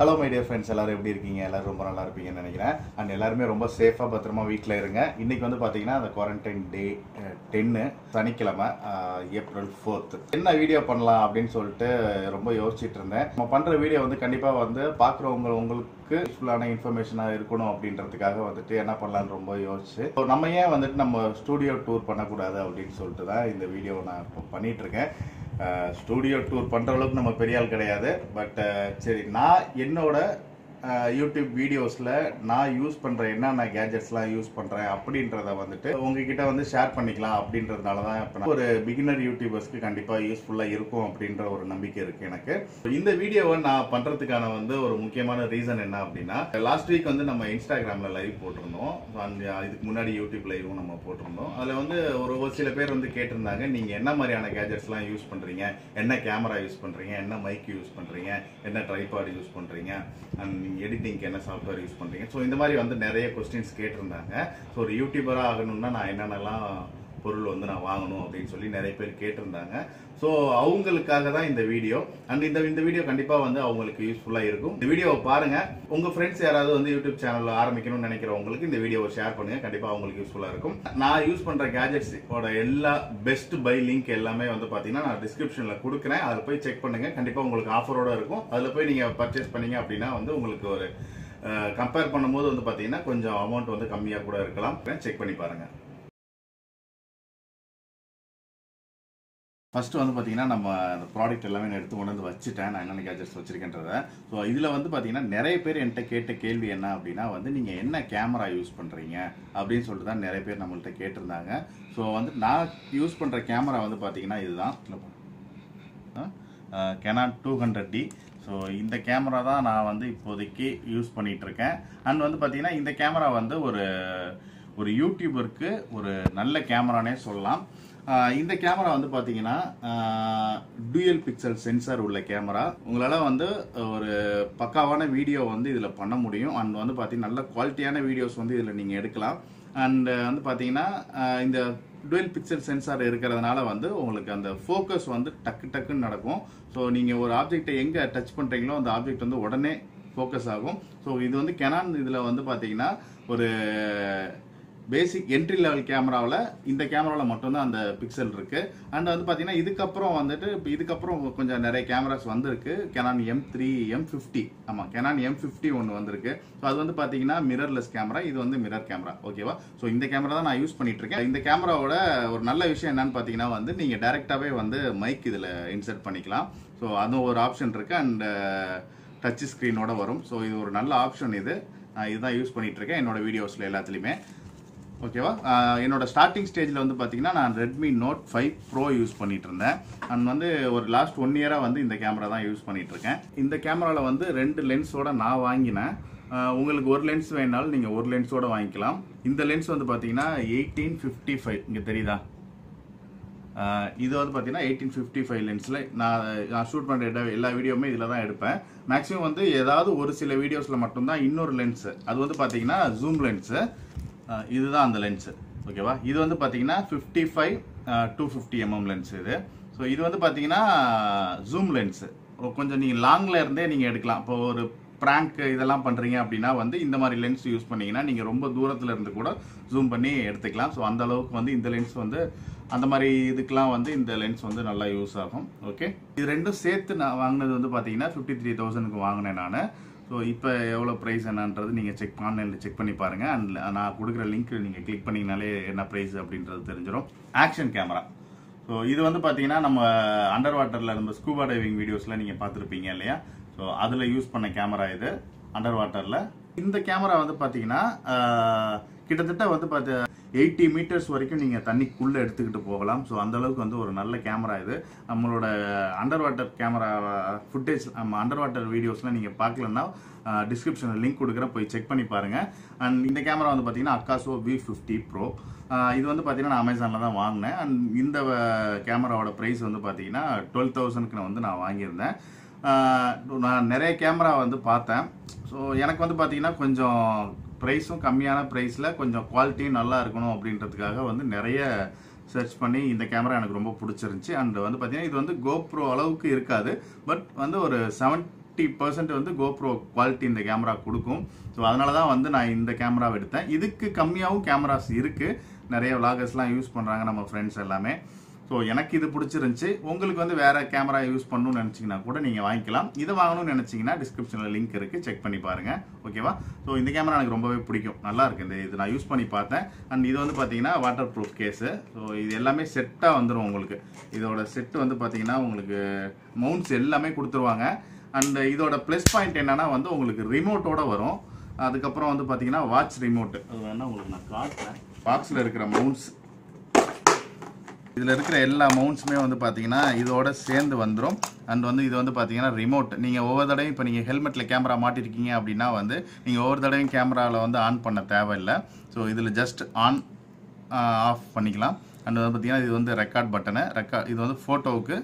Hello my dear friends, எல்லாரும் எப்படி இருக்கீங்க? எல்லாரும் ரொம்ப நல்லா இருப்பீங்கன்னு நினைக்கிறேன். அண்ட் எல்லாருமே ரொம்ப சேஃபா பத்திரமா வீட்ல இருங்க. இன்னைக்கு வந்து பாத்தீங்கன்னா அந்த குவாரண்டைன் டே 10 சனிக்கிழமை ஏப்ரல் 4th. என்ன வீடியோ பண்ணலாம் அப்படினு சொல்லிட்டு ரொம்ப யோசிச்சிட்டு இருந்தேன். நம்ம பண்ற வீடியோ வந்து கண்டிப்பா வந்து பார்க்குறவங்க உங்களுக்கு யூஸ்ஃபுல்லான இன்ஃபர்மேஷனா இருக்கணும் அப்படின்றதுக்காக வந்துட்டு என்ன பண்ணலாம் ரொம்ப யோசிச்சு. நம்ம ஏன் வந்துட்டு நம்ம ஸ்டுடியோ டூர் பண்ண கூடாது அப்படினு சொல்லிட்டு தான் இந்த வீடியோ நான் பண்ணிட்டு இருக்கேன். ஸ்டுடியோ டூர் பண்ணுற அளவுக்கு நம்ம பெரிய ஆள் கிடையாது. பட் சரி, நான் என்னோட யூடியூப் வீடியோஸில் நான் யூஸ் பண்ணுற என்னென்ன கேஜெட்ஸ்லாம் யூஸ் பண்ணுறேன் அப்படின்றத வந்துட்டு உங்ககிட்ட வந்து ஷேர் பண்ணிக்கலாம் அப்படின்றதுனால தான் இப்போ ஒரு பிகினர் யூடியூபர்ஸ்க்கு கண்டிப்பாக யூஸ்ஃபுல்லாக இருக்கும் அப்படின்ற ஒரு நம்பிக்கை இருக்குது எனக்கு. இந்த வீடியோவை நான் பண்ணுறதுக்கான வந்து ஒரு முக்கியமான ரீசன் என்ன அப்படின்னா, லாஸ்ட் வீக் வந்து நம்ம இன்ஸ்டாகிராமில் லைவ் போட்டிருந்தோம். இதுக்கு முன்னாடி யூடியூப் லைவும் நம்ம போட்டிருந்தோம். அதில் வந்து ஒரு சில பேர் வந்து கேட்டிருந்தாங்க, நீங்கள் என்ன மாதிரியான கேஜெட்ஸ்லாம் யூஸ் பண்ணுறீங்க, என்ன கேமரா யூஸ் பண்ணுறீங்க, என்ன மைக் யூஸ் பண்ணுறீங்க, என்ன ட்ரைபாட் யூஸ் பண்ணுறீங்க, அண்ட் எடிட்டிங்க்கு என்ன சாஃப்ட்வேர் யூஸ் பண்ணுறீங்க. ஸோ இந்த மாதிரி வந்து நிறைய கொஸ்டின்ஸ் கேட்டிருந்தாங்க. ஸோ ஒரு யூடியூபராக ஆகணும்னா நான் என்னென்னலாம் பொருள் வந்து நான் வாங்கணும் அப்படின்னு சொல்லி நிறைய பேர் கேட்டிருந்தாங்க. ஸோ அவங்களுக்காக தான் இந்த வீடியோ. அண்ட் இந்த வீடியோ கண்டிப்பாக வந்து அவங்களுக்கு யூஸ்ஃபுல்லாக இருக்கும். இந்த வீடியோவை பாருங்கள். உங்கள் ஃப்ரெண்ட்ஸ் யாராவது வந்து யூடியூப் சேனலில் ஆரம்பிக்கணும்னு நினைக்கிறவங்களுக்கு இந்த வீடியோவை ஷேர் பண்ணுங்கள். கண்டிப்பாக அவங்களுக்கு யூஸ்ஃபுல்லாக இருக்கும். நான் யூஸ் பண்ணுற கேஜெட்ஸோட எல்லா பெஸ்ட் பை லிங்க் எல்லாமே வந்து பார்த்தீங்கன்னா நான் டிஸ்கிரிப்ஷனில் கொடுக்குறேன். அதில் போய் செக் பண்ணுங்கள். கண்டிப்பாக உங்களுக்கு ஆஃபரோடு இருக்கும். அதில் போய் நீங்கள் பர்ச்சேஸ் பண்ணிங்க அப்படின்னா வந்து உங்களுக்கு ஒரு கம்பேர் பண்ணும்போது வந்து பார்த்தீங்கன்னா கொஞ்சம் அமௌண்ட் வந்து கம்மியாக கூட இருக்கலாம். செக் பண்ணி பாருங்கள். ஃபஸ்ட்டு வந்து பார்த்தீங்கன்னா நம்ம அந்த ப்ராடக்ட் எல்லாமே நான் எடுத்து கொண்டு வந்து வச்சுட்டேன். நான் என்னென்ன கேஜெட்ஸ் வச்சுருக்கேன்றதை. ஸோ இதில் வந்து பார்த்தீங்கன்னா நிறைய பேர் என்கிட்ட கேட்ட கேள்வி என்ன அப்படின்னா வந்து, நீங்கள் என்ன கேமரா யூஸ் பண்ணுறீங்க அப்படின்னு சொல்லிட்டு தான் நிறைய பேர் நம்மள்கிட்ட கேட்டிருந்தாங்க. ஸோ வந்து நான் யூஸ் பண்ணுற கேமரா வந்து பார்த்தீங்கன்னா இதுதான் Canon 200D. ஸோ இந்த கேமரா தான் நான் வந்து இப்போதைக்கு யூஸ் பண்ணிகிட்ருக்கேன். அண்ட் வந்து பார்த்தீங்கன்னா இந்த கேமரா வந்து ஒரு யூடியூபருக்கு ஒரு நல்ல கேமரானே சொல்லலாம். இந்த கேமரா வந்து பார்த்தீங்கன்னா டூயல் பிக்சல் சென்சார் உள்ள கேமரா. உங்களால் வந்து ஒரு பக்காவான வீடியோ வந்து இதில் பண்ண முடியும். அண்ட் வந்து பார்த்தீங்கன்னா நல்ல குவாலிட்டியான வீடியோஸ் வந்து இதில் நீங்கள் எடுக்கலாம். அண்டு வந்து பார்த்தீங்கன்னா இந்த டூயல் பிக்சல் சென்சார் இருக்கிறதுனால வந்து உங்களுக்கு அந்த ஃபோக்கஸ் வந்து டக்கு டக்குன்னு நடக்கும். ஸோ நீங்கள் ஒரு ஆப்ஜெக்டை எங்கே டச் பண்ணுறீங்களோ அந்த ஆப்ஜெக்ட் வந்து உடனே ஃபோக்கஸ் ஆகும். ஸோ இது வந்து Canon இதில் வந்து பார்த்தீங்கன்னா ஒரு பேசிக் என்ட்ரி லெவல் கேமராவில் இந்த கேமராவில் மட்டும்தான் அந்த பிக்சல் இருக்குது. அண்ட் வந்து பார்த்தீங்கன்னா இதுக்கப்புறம் கொஞ்சம் நிறைய கேமராஸ் வந்திருக்கு. Canon M3 M50 ஆமாம் Canon M50 ஒன்று வந்திருக்கு. ஸோ அது வந்து பார்த்தீங்கன்னா மிரர்லெஸ் கேமரா. இது வந்து மிரர் கேமரா, ஓகேவா? ஸோ இந்த கேமரா தான் நான் யூஸ் பண்ணிகிட்ருக்கேன். இந்த கேமராவோட ஒரு நல்ல விஷயம் என்னன்னு பார்த்தீங்கன்னா வந்து நீங்கள் டேரெக்டாகவே வந்து மைக் இதில் இன்சர்ட் பண்ணிக்கலாம். ஸோ அதுவும் ஒரு ஆப்ஷன் இருக்குது. அண்டு டச் ஸ்க்ரீனோட வரும். ஸோ இது ஒரு நல்ல ஆப்ஷன். இதுதான் யூஸ் பண்ணிகிட்ருக்கேன் என்னோடய வீடியோஸில் எல்லாத்துலேயுமே, ஓகேவா? என்னோட ஸ்டார்டிங் ஸ்டேஜில் வந்து பார்த்தீங்கன்னா நான் Redmi Note 5 Pro யூஸ் பண்ணிட்டு இருந்தேன். அண்ட் வந்து ஒரு லாஸ்ட் 1 இயராக வந்து இந்த கேமரா தான் யூஸ் பண்ணிகிட்ருக்கேன். இந்த கேமராவில் வந்து 2 லென்ஸோட நான் வாங்கினேன். உங்களுக்கு ஒரு லென்ஸ் வேணாலும் நீங்கள் ஒரு லென்ஸோடு வாங்கிக்கலாம். இந்த லென்ஸ் வந்து பார்த்தீங்கன்னா 18-55, இங்கே தெரியுதா? இது வந்து பார்த்தீங்கன்னா 18-55 லென்ஸில் நான் ஷூட் பண்ணுற எல்லா வீடியோவுமே இதில் தான் எடுப்பேன். மேக்ஸிமம் வந்து ஏதாவது ஒரு சில வீடியோஸில் மட்டும்தான் இன்னொரு லென்ஸு, அது வந்து பார்த்தீங்கன்னா ஜூம் லென்ஸு. இதுதான் அந்த லென்ஸு, ஓகேவா? இது வந்து பார்த்தீங்கன்னா 55-250mm லென்ஸ் இது. ஸோ இது வந்து பார்த்தீங்கன்னா ஜூம் லென்ஸு. கொஞ்சம் நீங்கள் லாங்கில் இருந்தே நீங்கள் எடுக்கலாம். இப்போ ஒரு ப்ராங்க் இதெல்லாம் பண்ணுறீங்க அப்படின்னா வந்து இந்த மாதிரி லென்ஸ் யூஸ் பண்ணிங்கன்னா நீங்கள் ரொம்ப தூரத்தில் இருந்து கூட ஜூம் பண்ணி எடுத்துக்கலாம். ஸோ அந்த அளவுக்கு வந்து இந்த லென்ஸ் வந்து அந்த மாதிரி இதுக்கெலாம் வந்து இந்த லென்ஸ் வந்து நல்லா யூஸ் ஆகும், ஓகே? இது ரெண்டும் சேர்த்து நான் வாங்கினது வந்து பார்த்தீங்கன்னா 53,000க்கு வாங்கினேன் நான். ஸோ இப்போ எவ்வளோ ப்ரைஸ் என்னன்றது நீங்கள் ஆன்லைனில் செக் பண்ணி பாருங்கள். அண்ட் நான் கொடுக்குற லிங்க் நீங்கள் கிளிக் பண்ணிங்கனாலே என்ன ப்ரைஸ் அப்படின்றது தெரிஞ்சிடும். Action camera. ஸோ இது வந்து பார்த்தீங்கன்னா நம்ம அண்டர் வாட்டரில் நம்ம ஸ்கூபா டைவிங் வீடியோஸ்லாம் நீங்கள் பார்த்துருப்பீங்க இல்லையா? ஸோ அதில் யூஸ் பண்ண கேமரா இது அண்டர் வாட்டரில். இந்த கேமரா வந்து பார்த்தீங்கன்னா கிட்டத்தட்ட வந்து 80 மீட்டர்ஸ் வரைக்கும் நீங்கள் தண்ணிக்குள்ளே எடுத்துக்கிட்டு போகலாம். ஸோ அந்தளவுக்கு வந்து ஒரு நல்ல கேமரா இது. நம்மளோட அண்டர் வாட்டர் கேமரா ஃபுட்டேஜ் நம்ம அண்டர் வாட்டர் வீடியோஸ்லாம் நீங்கள் பார்க்கலன்னா டிஸ்கிரிப்ஷனில் லிங்க் கொடுக்குறேன், போய் செக் பண்ணி பாருங்கள். அண்ட் இந்த கேமரா வந்து பார்த்தீங்கன்னா அக்காசோ V50 Pro. இது வந்து பார்த்தீங்கன்னா நான் அமேசானில் தான் வாங்கினேன். அண்ட் இந்த கேமராவோட ப்ரைஸ் வந்து பார்த்தீங்கன்னா 12,000க்கு வந்து நான் வாங்கியிருந்தேன். நான் நிறைய கேமரா வந்து பார்த்தேன். ஸோ எனக்கு வந்து பார்த்தீங்கன்னா கொஞ்சம் ப்ரைஸும் கம்மியான ப்ரைஸில் கொஞ்சம் குவாலிட்டியும் நல்லா இருக்கணும் அப்படின்றதுக்காக வந்து நிறைய சர்ச் பண்ணி இந்த கேமரா எனக்கு ரொம்ப பிடிச்சிருந்துச்சி. அண்டு வந்து பார்த்தீங்கன்னா இது வந்து கோப்ரோ அளவுக்கு இருக்காது, பட் வந்து ஒரு 70 50% வந்து GoPro quality இந்த கேமரா கொடுக்கும். சோ அதனால தான் வந்து நான் இந்த கேமரா எடுத்தேன். இதுக்கு கம்மியாவும் கேமராஸ் இருக்கு. நிறைய vloggers யூஸ் பண்றாங்க நம்ம friends எல்லாமே. சோ எனக்கு இது பிடிச்சிருந்துச்சு. உங்களுக்கு வந்து வேற கேமரா யூஸ் பண்ணனும்னு நினைச்சீங்கனா கூட நீங்க வாங்கிக்கலாம். இத வாங்கணும்னு நினைச்சீங்கனா டிஸ்கிரிப்ஷன்ல லிங்க் இருக்கு. செக் பண்ணி பாருங்க. ஓகேவா? சோ இந்த கேமரா எனக்கு ரொம்பவே பிடிக்கும். நல்லா இருக்கு. இது நான் யூஸ் பண்ணி பார்த்தேன். அண்ட் இது வந்து பாத்தீங்கன்னா வாட்டர்ப்ரூஃப் கேஸ். சோ இது எல்லாமே செட்டா வந்துரும் உங்களுக்கு. இதோட செட் வந்து பாத்தீங்கன்னா உங்களுக்கு மவுண்ட்ஸ் எல்லாமே கொடுத்துருவாங்க. அண்ட் இதோட ப்ளஸ் பாயிண்ட் என்னன்னா வந்து உங்களுக்கு ரிமோட்டோட வரும். அதுக்கு அப்புறம் வந்து பாத்தீங்கன்னா வாட்ச் ரிமோட். அது வேணா உங்களுக்கு நான் காட்டுறேன். பாக்ஸ்ல இருக்கிற மவுண்ட்ஸ் இதில் இருக்கிற எல்லா மவுண்ட்ஸுமே வந்து பார்த்தீங்கன்னா இதோட சேர்ந்து வந்துடும். அண்ட் வந்து இது வந்து பார்த்தீங்கன்னா ரிமோட். நீங்கள் ஒவ்வொரு தடவையும் இப்போ நீங்கள் ஹெல்மெட்டில் கேமரா மாட்டிருக்கீங்க அப்படின்னா வந்து நீங்கள் ஒவ்வொரு தடவையும் கேமராவில் வந்து ஆன் பண்ண தேவையில்லை. ஸோ இதில் ஜஸ்ட் ஆன் ஆஃப் பண்ணிக்கலாம். அண்ட் வந்து பார்த்தீங்கன்னா இது வந்து ரெக்கார்ட் பட்டனு. இது வந்து ஃபோட்டோவுக்கு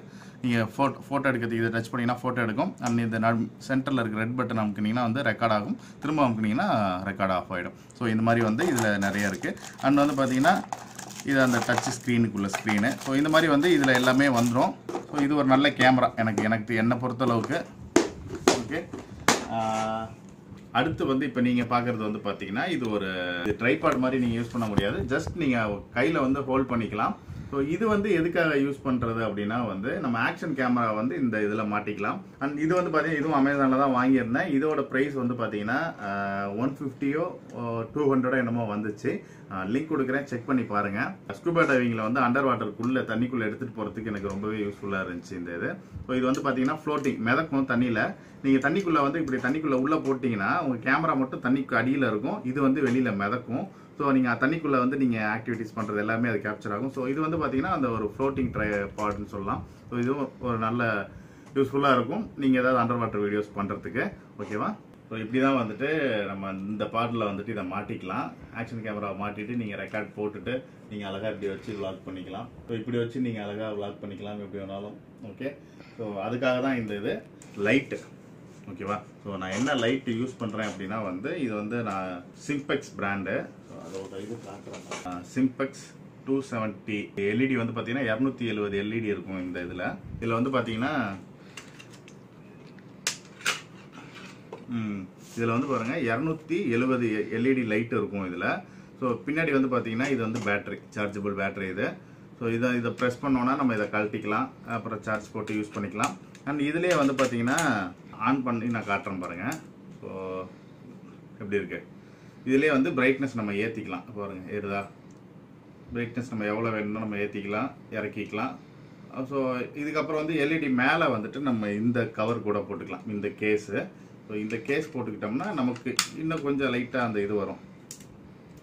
நீங்கள் ஃபோட்டோ எடுக்கிறதுக்கு இதை டச் பண்ணிங்கன்னா ஃபோட்டோ எடுக்கும். அண்ட் இந்த சென்டரில் இருக்கிற ரெட் பட்டன் அமுக்குனிங்கன்னா வந்து ரெக்கார்ட் ஆகும். திரும்ப அமுக்குனிங்கன்னா ரெக்கார்ட் ஆஃப் ஆகிடும். ஸோ இந்த மாதிரி வந்து இதில் நிறையா இருக்குது. அண்ட் வந்து பார்த்தீங்கன்னா இது அந்த டச் ஸ்க்ரீனுக்குள்ள ஸ்க்ரீனு. ஸோ இந்த மாதிரி வந்து இதில் எல்லாமே வந்துடும். ஸோ இது ஒரு நல்ல கேமரா எனக்கு என்னை பொறுத்தளவுக்கு. ஓகே, அடுத்து வந்து இப்போ நீங்கள் பார்க்குறது வந்து பார்த்தீங்கன்னா இது ஒரு ட்ரைபாட் மாதிரி நீங்கள் யூஸ் பண்ண முடியாது. ஜஸ்ட் நீங்கள் கையில் வந்து ஹோல்ட் பண்ணிக்கலாம். ஸோ இது வந்து எதுக்காக யூஸ் பண்ணுறது அப்படின்னா வந்து நம்ம ஆக்ஷன் கேமரா வந்து இந்த இதில் மாட்டிக்கலாம். அண்ட் இது வந்து பார்த்தீங்கன்னா இதுவும் அமேசானில் தான் வாங்கியிருந்தேன். இதோட ப்ரைஸ் வந்து பார்த்தீங்கன்னா 150 or 200 என்னமோ வந்துச்சு. லிங்க் கொடுக்குறேன், செக் பண்ணி பாருங்கள். ஸ்கூபா டைவிங்கில் வந்து அண்டர் வாட்டருக்குள்ளே தண்ணிக்குள்ளே எடுத்துகிட்டு போகிறதுக்கு எனக்கு ரொம்பவே யூஸ்ஃபுல்லாக இருந்துச்சு இந்த இது. ஸோ இது வந்து பார்த்தீங்கன்னா ஃப்ளோட்டிங் மிதக்கும் தண்ணியில். நீங்கள் தண்ணிக்குள்ளே வந்து இப்படி தண்ணிக்குள்ளே உள்ளே போட்டிங்கன்னா உங்கள் கேமரா மட்டும் தண்ணிக்கு அடியில் இருக்கும். இது வந்து வெளியில் மிதக்கும். ஸோ நீங்கள் தண்ணிக்குள்ளே வந்து நீங்கள் ஆக்டிவிட்டிஸ் பண்ணுறது எல்லாமே அது கேப்சர் ஆகும். ஸோ இது வந்து பார்த்தீங்கன்னா அந்த ஒரு ஃப்ளோட்டிங் ட்ரைபாட்னு சொல்லலாம். ஸோ இதுவும் ஒரு நல்ல யூஸ்ஃபுல்லாக இருக்கும் நீங்கள் ஏதாவது அண்டர் வாட்டர் வீடியோஸ் பண்ணுறதுக்கு. ஓகேவா? ஸோ இப்படி தான் வந்துட்டு நம்ம இந்த பாட்டில் வந்துட்டு இதை மாட்டிக்கலாம். ஆக்ஷன் கேமராவை மாட்டிட்டு நீங்கள் ரெக்கார்ட் போட்டுட்டு நீங்கள் அழகாக இப்படி வச்சு விளாக் பண்ணிக்கலாம். ஸோ இப்படி வச்சு நீங்கள் அழகாக விளாக் பண்ணிக்கலாம் எப்படி வேணாலும். ஓகே, ஸோ அதுக்காக தான் இந்த இது லைட்டு. ஓகேவா? ஸோ நான் என்ன லைட்டு யூஸ் பண்ணுறேன் அப்படின்னா வந்து இது வந்து நான் சிம்பெக்ஸ் பிராண்டு. அதோட இது காட்டுறேன். சிம்பெக்ஸ் 270 எல்இடி வந்து பார்த்தீங்கன்னா 270 எல்இடி இருக்கும் இந்த இதில். இதில் வந்து பார்த்தீங்கன்னா இதில் வந்து பாருங்கள் 270 எல்இடி லைட் இருக்கும் இதில். ஸோ பின்னாடி வந்து பார்த்தீங்கன்னா இது வந்து பேட்ரி, சார்ஜபிள் பேட்ரி இது. ஸோ இதை ப்ரெஸ் பண்ணோன்னா நம்ம இதை கழட்டிக்கலாம், அப்புறம் சார்ஜ் போட்டு யூஸ் பண்ணிக்கலாம். அண்ட் இதுலேயே வந்து பார்த்தீங்கன்னா ஆன் பண்ணி நான் காட்டுறேன் பாருங்கள். ஸோ எப்படி இருக்கு, இதிலே வந்து பிரைட்னஸ் நம்ம ஏற்றிக்கலாம். பாருங்க ஏறுதா, பிரைட்னஸ் நம்ம எவ்வளோ வேணும்னா நம்ம ஏற்றிக்கலாம், இறக்கிக்கலாம். ஸோ இதுக்கப்புறம் வந்து எல்இடி மேலே வந்துட்டு நம்ம இந்த கவர் கூட போட்டுக்கலாம், இந்த கேஸு. ஸோ இந்த கேஸ் போட்டுக்கிட்டோம்னா நமக்கு இன்னும் கொஞ்சம் லைட்டாக அந்த இது வரும்.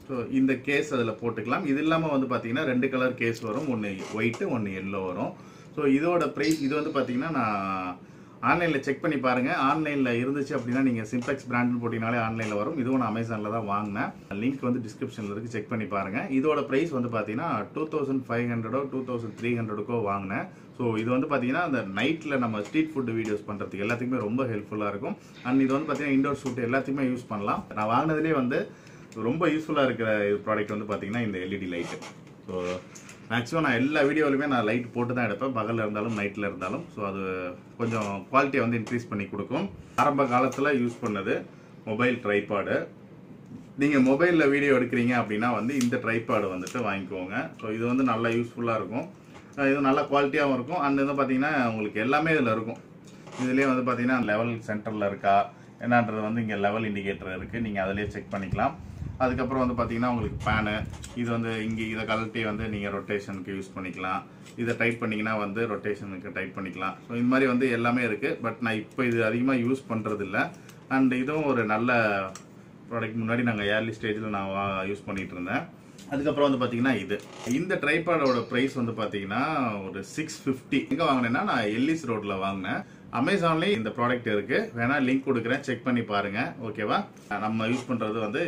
ஸோ இந்த கேஸ் அதில் போட்டுக்கலாம். இது இல்லாமல் வந்து பார்த்தீங்கன்னா 2 கலர் கேஸ் வரும், ஒன்று ஒயிட்டு ஒன்று எல்லோ வரும். ஸோ இதோட ப்ரைஸ் இது வந்து பார்த்தீங்கன்னா நான் ஆன்லைனில் செக் பண்ணி பாருங்கள். ஆன்லைனில் இருந்துச்சு அப்படின்னா நீங்கள் சிம்பெக்ஸ் பிராண்டுன்னு போட்டிங்கனாலே ஆன்லைனில் வரும். இதுவும் நான் அமேசானில் தான் வாங்கினேன். லிங்க் வந்து டிஸ்கிரிப்ஷனில் இருக்குது, செக் பண்ணி பாருங்கள். இதோட ப்ரைஸ் வந்து பார்த்தீங்கன்னா 2500 2300 வாங்கினேன். ஸோ இது வந்து பார்த்தீங்கன்னா அந்த நைட்டில் நம்ம ஸ்ட்ரீட் ஃபுட் வீடியோஸ் பண்ணுறதுக்கு எல்லாத்துக்குமே ரொம்ப ஹெல்ப்ஃபுல்லாக இருக்கும். அண்ட் இது வந்து பார்த்தீங்கன்னா இண்டோர் ஷூட் எல்லாத்தையுமே யூஸ் பண்ணலாம். நான் வாங்கினதுலேயே வந்து ரொம்ப யூஸ்ஃபுல்லாக இருக்கிற ப்ராடக்ட் வந்து பார்த்தீங்கன்னா இந்த எல்இடி லைட்டு. ஸோ மேக்ஸிமம் நான் எல்லா வீடியோலையுமே நான் லைட் போட்டு தான் எடுப்பேன், பகலில் இருந்தாலும் நைட்டில் இருந்தாலும். ஸோ அது கொஞ்சம் குவாலிட்டியை வந்து இன்க்ரீஸ் பண்ணி கொடுக்கும். ஆரம்ப காலத்தில் யூஸ் பண்ணது மொபைல் ட்ரைபாடு. நீங்கள் மொபைலில் வீடியோ எடுக்கிறீங்க அப்படின்னா வந்து இந்த ட்ரைபாடு வந்துட்டு வாங்கிக்கோங்க. ஸோ இது வந்து நல்லா யூஸ்ஃபுல்லாக இருக்கும், இது நல்லா குவாலிட்டியாகவும் இருக்கும். அண்ட் வந்து பார்த்தீங்கன்னா உங்களுக்கு எல்லாமே இதில் இருக்கும். இதுலேயே வந்து பார்த்தீங்கன்னா லெவல் சென்டரில் இருக்கா என்னன்றது வந்து இங்கே லெவல் இண்டிகேட்டர் இருக்குது, நீங்கள் அதிலே செக் பண்ணிக்கலாம். அதுக்கப்புறம் வந்து பார்த்தீங்கன்னா உங்களுக்கு பேனு இது வந்து இங்கே இதை கலட்டி வந்து நீங்கள் ரொட்டேஷனுக்கு யூஸ் பண்ணிக்கலாம். இதை டைட் பண்ணிங்கன்னா வந்து ரொட்டேஷனுக்கு டைட் பண்ணிக்கலாம். ஸோ இந்த மாதிரி வந்து எல்லாமே இருக்குது. பட் நான் இப்போ இது அதிகமாக யூஸ் பண்ணுறதில்ல. அண்ட் இதுவும் ஒரு நல்ல ப்ராடக்ட். முன்னாடி நாங்கள் ஏர்லி ஸ்டேஜில் நான் யூஸ் பண்ணிகிட்டு இருந்தேன். அதுக்கப்புறம் வந்து பார்த்தீங்கன்னா இந்த ட்ரைபாடோட ப்ரைஸ் வந்து பார்த்தீங்கன்னா ஒரு 650. எங்கே வாங்கினேன்னா நான் எல்லிஸ் ரோட்டில் வாங்கினேன். அமேசான்லேயே இந்த ப்ராடக்ட் இருக்குது, வேணால் லிங்க் கொடுக்குறேன், செக் பண்ணி பாருங்கள். ஓகேவா? நம்ம யூஸ் பண்ணுறது வந்து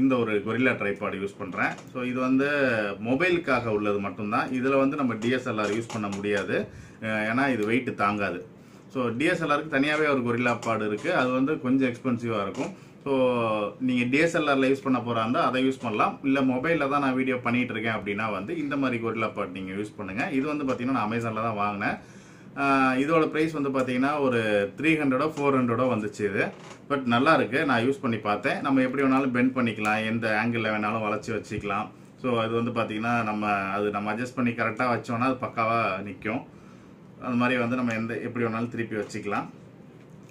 இந்த ஒரு கொரில்லா ட்ரைபாட் யூஸ் பண்ணுறேன். ஸோ இது வந்து மொபைலுக்காக உள்ளது மட்டும்தான். இதில் வந்து நம்ம டிஎஸ்எல்ஆர் யூஸ் பண்ண முடியாது, ஏன்னா இது வெயிட்டு தாங்காது. ஸோ டிஎஸ்எல்ஆருக்கு தனியாகவே ஒரு கொரில்லா பாட் இருக்குது, அது வந்து கொஞ்சம் எக்ஸ்பென்சிவாக இருக்கும். ஸோ நீங்கள் டிஎஸ்எல்ஆரில் யூஸ் பண்ண போகிறா இருந்தால் அதை யூஸ் பண்ணலாம். இல்லை மொபைலில் தான் நான் வீடியோ பண்ணிகிட்டு இருக்கேன் அப்படின்னா வந்து இந்த மாதிரி கொரில்லா பாட் நீங்கள் யூஸ் பண்ணுங்கள். இது வந்து பார்த்தீங்கன்னா நான் அமேசானில் தான் வாங்கினேன். இதோட price வந்து பாத்தீங்கன்னா ஒரு 300 400 வந்துச்சு பட் நல்லா இருக்கு நான் யூஸ் பண்ணி பார்த்தேன் நம்ம எப்படி வேணாலும் bend பண்ணிக்கலாம் எந்த angle வேணாலும் வளைச்சி வச்சிக்கலாம் சோ அது வந்து பாத்தீங்கன்னா நம்ம adjust பண்ணி கரெக்ட்டா வச்சோம்னா அது பக்காவா நிக்கும் அந்த மாதிரி வந்து நம்ம எந்த எப்படி வேணாலும் திருப்பி வச்சிக்கலாம்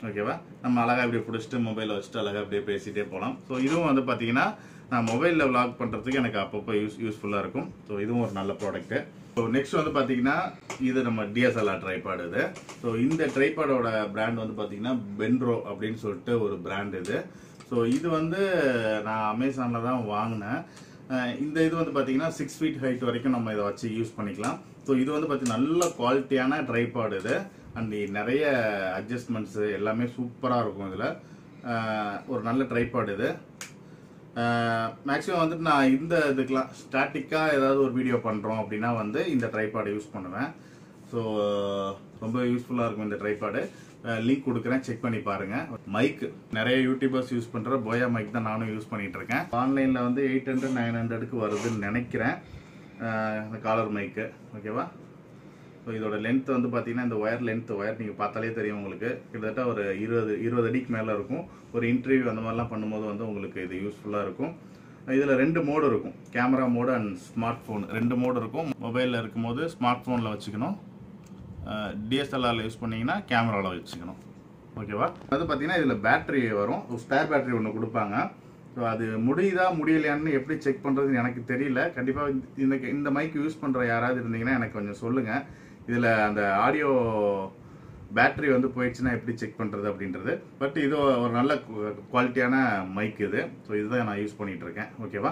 ஓகேவா நம்ம அழகா அப்படியே புடிச்சிட்டு மொபைலை வச்சிட்டு அழகா அப்படியே பேசிட்டே போலாம் சோ இதுவும் வந்து பாத்தீங்கன்னா நான் மொபைல்ல vlog பண்றதுக்கு எனக்கு அப்பப்போ யூஸ்ஃபுல்லா இருக்கும் சோ இதுவும் ஒரு நல்ல product So next one is DSLR tripod. So this tripod brand is Benro brand. So this one I Amazon. This 6 feet height we use. So this is a quality tripod and the adjustments are super. A tripod. Maximum நான் இந்த ஸ்டாட்டிக்கா ஏதாவது ஒரு video பண்றோம் அப்படினா இந்த tripod use பண்ணுவேன் so ரொம்ப யூஸ்புல்லா இருக்கும் இந்த ட்ரைபாட் லிங்க் கொடுக்கிறேன் செக் பண்ணி பாருங்க மைக் நிறைய யூடியூபர்ஸ் யூஸ் பண்ற போயா மைக் தான் நானும் யூஸ் பண்ணிட்டு இருக்கேன் ஆன்லைன்ல 800 900 க்கு வருதுன்னு நினைக்கிறேன் அந்த காலர் மைக் ஓகேவா சோ இதோட லெந்த் வந்து பாத்தீங்கன்னா இந்த வயர் நீங்க பார்த்தாலே தெரியும் உங்களுக்கு கிட்டத்தட்ட ஒரு 20 அடிக்கு மேல இருக்கும் ஒரு இன்டர்வியூ அந்த மாதிரி எல்லாம் பண்ணும்போது உங்களுக்கு இது யூஸ்புல்லா இருக்கும் இதுல ரெண்டு மோட் இருக்கும் கேமரா மோட் and ஸ்மார்ட்போன் ரெண்டு மோட் இருக்கும் மொபைல்ல இருக்கும்போது ஸ்மார்ட்போன்ல வச்சுக்கணும் DSLR யூஸ் பண்ணீங்கன்னா கேமரால வச்சுக்கணும் ஓகேவா அது பாத்தீங்கன்னா இதுல பேட்டரி வரும் ஸ்பேர் பேட்டரி ஒன்னு கொடுப்பாங்க சோ அது முடியதா முடியலையான்னு எப்படி செக் பண்றதுன்னு எனக்கு தெரியல கண்டிப்பா இந்த மைக் யூஸ் பண்ற யாராவது இருந்தீங்கன்னா எனக்கு கொஞ்சம் சொல்லுங்க இதுல அந்த ஆடியோ பேட்டரி வந்து போயிடுச்சுனா எப்படி செக் பண்றது அப்படின்றது பட் இது ஒரு நல்ல குவாலிட்டியான மைக் இது சோ இதுதான் நான் யூஸ் பண்ணிட்டு இருக்கேன் ஓகேவா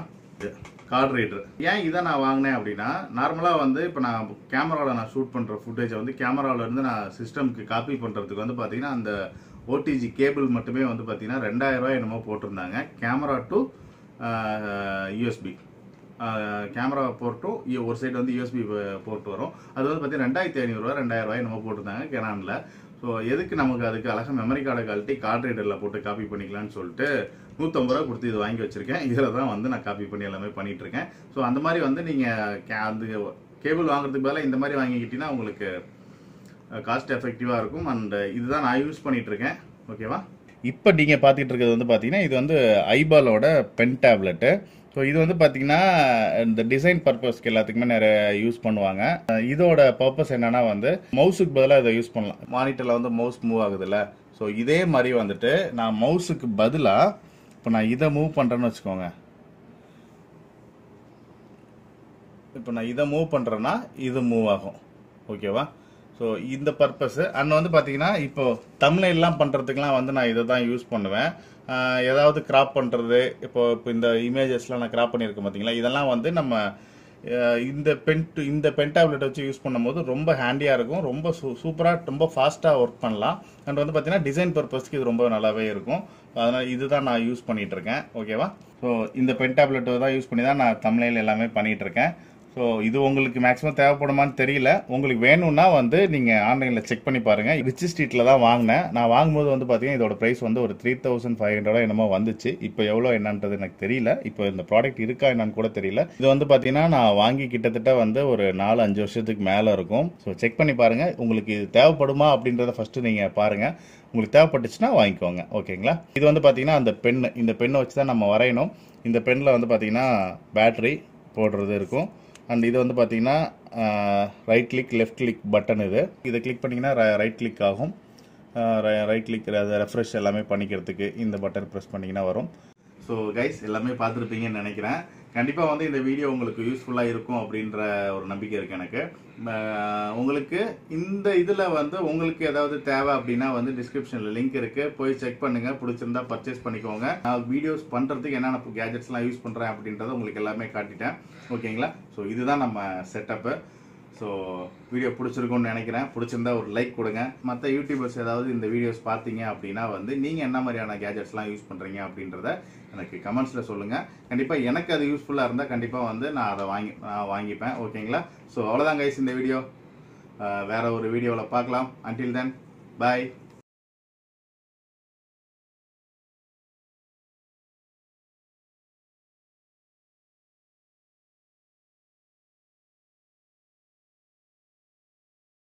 கார்ட் ரீடர் ஏன் இத நான் வாங்குனேன் அப்படினா நார்மலா இப்ப நான் கேமரால நான் ஷூட் பண்ற ஃபுட்டேஜ் கேமரால இருந்து நான் சிஸ்டம்க்கு காப்பி பண்றதுக்கு பாத்தீங்கன்னா அந்த OTG கேபிள் மட்டுமே பாத்தீங்கன்னா 2000 என்னமோ போட்டுருந்தாங்க camera to USB camera port ஒரு சைடு USB போர்ட் வரும் அது பாத்தீங்கன்னா 2500 2000 என்னமோ போட்டுருந்தாங்க Canonல சோ எதுக்கு நமக்கு அதுக்கு அழகா மெமரி கார்டை கழட்டி கார்ட் ரீடர்ல போட்டு காப்பி பண்ணிக்கலாம்னு சொல்லிட்டு 150 ரூபாய் கொடுத்து இது வாங்கி வச்சிருக்கேன் இதல தான் நான் காப்பி பண்ணி எல்லாமே பண்ணிட்டு இருக்கேன் சோ அந்த மாதிரி நீங்க அந்த கேபிள் வாங்குறதுக்கு பதிலா இந்த மாதிரி வாங்கிக்கிட்டீனா உங்களுக்கு cost effective and this is what I use okay va ipo neenga paathittirukku idu eyeball oda pen tablet so idu the design purpose ku ellathukku use பண்ணுவாங்க இதோட purpose என்னன்னா mouse க்கு பதிலா இத யூஸ் பண்ணலாம் மானிட்டர்ல mouse move ஆகுதுல so இதே மாதிரி நான் mouse க்கு பதிலா இப்ப நான் இத move பண்றேன்னு வெச்சுக்கோங்க இப்ப நான் இத move பண்றேன்னா இது move ஆகும் okay va So, this is the purpose. And now, if you thumbnail, I use this. If you crop the images, crop it. This pen tablet use it. Handy, super, fast work. And then, design purpose, I use it. Okay, so, this pen tablet I use it. Thumbnail. So, this is the maximum thing. உங்களுக்கு வேணும்னா நீங்க ஆன்லைன்ல check பண்ணி பாருங்க rich streetல தான் வாங்குனேன் நான் வாங்கும்போது பாத்தீங்க இதோட பிரைஸ் ஒரு 3500 என்னமோ வந்துச்சு இப்போ எவ்வளவு என்னன்றது எனக்கு தெரியல இப்போ இந்த ப்ராடக்ட் இருக்கா என்னன்னு கூட தெரியல இது பாத்தீங்கன்னா நான் வாங்கி கிட்டத்தட்ட ஒரு 4-5 வருஷத்துக்கு மேல இருக்கும் சோ செக் பண்ணி பாருங்க உங்களுக்கு இது தேவைப்படுமா அப்படின்றத ஃபர்ஸ்ட் நீங்க பாருங்க உங்களுக்கு தேவைப்பட்டுச்சுனா வாங்கிக்கோங்க ஓகேங்களா இது பாத்தீங்கன்னா அந்த பென் இந்த பென் வச்சு தான் நம்ம வரையணும் இந்த பென்ல பாத்தீங்கன்னா பேட்டரி போடுறது இருக்கும் And this is the right click, left click button. If you click this, right click ஆகும் right click refresh எல்லாமே பண்ணிக்கிறதுக்கு இந்த பட்டன் பிரஸ் பண்ணீங்கனா வரும் சோ गाइस எல்லாமே பாத்துட்டீங்கன்னு நினைக்கிறேன் கண்டிப்பா இந்த வீடியோ உங்களுக்கு யூஸ்புல்லா இருக்கும் அப்படிங்கற ஒரு நம்பிக்கை இருக்கு எனக்கு உங்களுக்கு இந்த இதுல உங்களுக்கு ஏதாவது தேவை அப்படினா டிஸ்கிரிப்ஷன்ல லிங்க் இருக்கு போய் செக் பண்ணுங்க பிடிச்சிருந்தா பர்சேஸ் பண்ணிக்கோங்க நான் வீடியோஸ் பண்றதுக்கு என்னென்ன கேஜெட்ஸ்லாம் யூஸ் பண்றேன் அப்படின்றத உங்களுக்கு எல்லாமே காட்டிட்டேன் ஓகேங்களா சோ இதுதான் நம்ம செட்டப் சோ வீடியோ பிடிச்சிருக்கும்னு நினைக்கிறேன் பிடிச்சிருந்தா ஒரு லைக் கொடுங்க மத்த யூடியூபர்ஸ் ஏதாவது இந்த வீடியோஸ் பாத்தீங்க அப்படினா நீங்க என்ன மாதிரியான கேஜெட்ஸ்லாம் யூஸ் பண்றீங்க அப்படின்றத எனக்கு கமெண்ட்ஸ்ல சொல்லுங்க கண்டிப்பா எனக்கு அது யூஸ்புல்லா இருந்தா கண்டிப்பா நான் அதை வாங்கிப்பேன் ஓகேங்களா சோ அவ்வளவுதான் गाइस இந்த வீடியோ வேற ஒரு வீடியோல பார்க்கலாம் until then bye